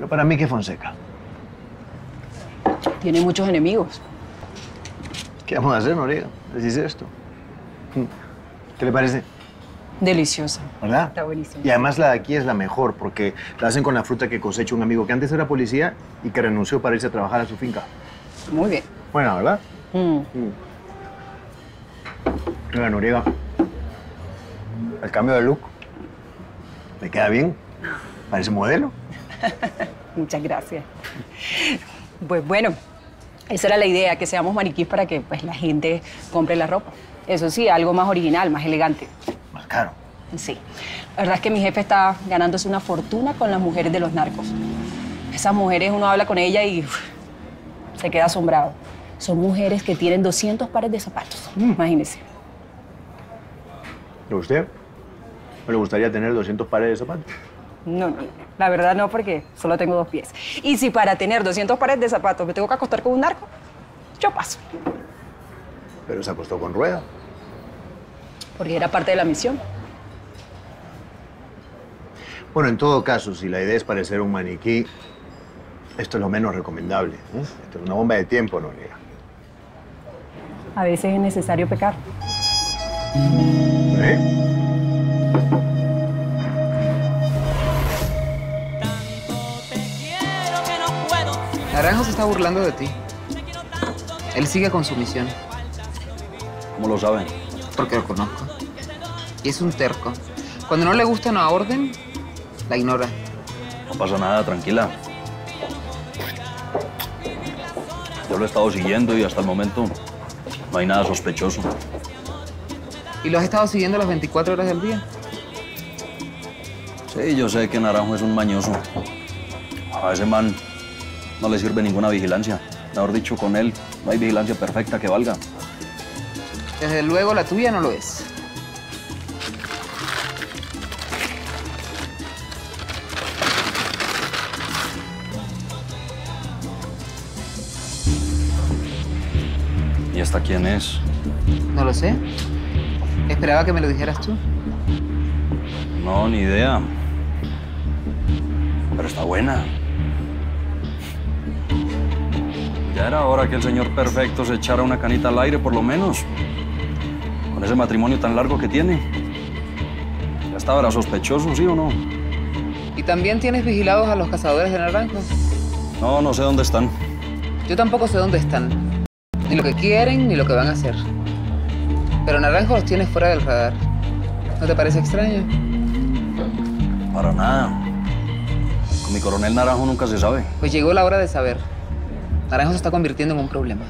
Pero para mí, ¿qué es Fonseca? Tiene muchos enemigos. ¿Qué vamos a hacer, Noriega? Decís esto. ¿Qué le parece? Deliciosa. ¿Verdad? Está buenísimo. Y además la de aquí es la mejor porque la hacen con la fruta que cosecha un amigo que antes era policía y que renunció para irse a trabajar a su finca. Muy bien. Buena, ¿verdad? Mira, Noriega, el cambio de look, ¿le queda bien? Parece modelo. Muchas gracias. Pues bueno, esa era la idea, que seamos maniquís para que pues, la gente compre la ropa. Eso sí, algo más original, más elegante. Más caro. Sí. La verdad es que mi jefe está ganándose una fortuna con las mujeres de los narcos. Esas mujeres, uno habla con ellas y uf, se queda asombrado. Son mujeres que tienen 200 pares de zapatos. Imagínese. ¿Y a usted? ¿No le gustaría tener 200 pares de zapatos? No, no, la verdad no, porque solo tengo 2 pies. Y si para tener 200 pares de zapatos me tengo que acostar con un narco, yo paso. Pero se acostó con Rueda. Porque era parte de la misión. Bueno, en todo caso, si la idea es parecer un maniquí, esto es lo menos recomendable, ¿eh? Esto es una bomba de tiempo, Noriega. A veces es necesario pecar. ¿Eh? Naranjo se está burlando de ti. Él sigue con su misión. ¿Cómo lo saben? Porque lo conozco. Y es un terco. Cuando no le gusta una orden, la ignora. No pasa nada, tranquila. Yo lo he estado siguiendo y hasta el momento no hay nada sospechoso. ¿Y lo has estado siguiendo las 24 horas del día? Sí, yo sé que Naranjo es un mañoso. A ese man no le sirve ninguna vigilancia. Mejor dicho, con él no hay vigilancia perfecta que valga. Desde luego, la tuya no lo es. ¿Y esta quién es? No lo sé. Esperaba que me lo dijeras tú. No, ni idea. Pero está buena. Ya era hora que el señor perfecto se echara una canita al aire, por lo menos. Con ese matrimonio tan largo que tiene. Ya estaba, era sospechoso, ¿sí o no? ¿Y también tienes vigilados a los cazadores de naranjos? No, no sé dónde están. Yo tampoco sé dónde están. Ni lo que quieren, ni lo que van a hacer. Pero Naranjo los tienes fuera del radar. ¿No te parece extraño? Para nada. Con mi coronel Naranjo nunca se sabe. Pues llegó la hora de saber. Naranjo se está convirtiendo en un problema.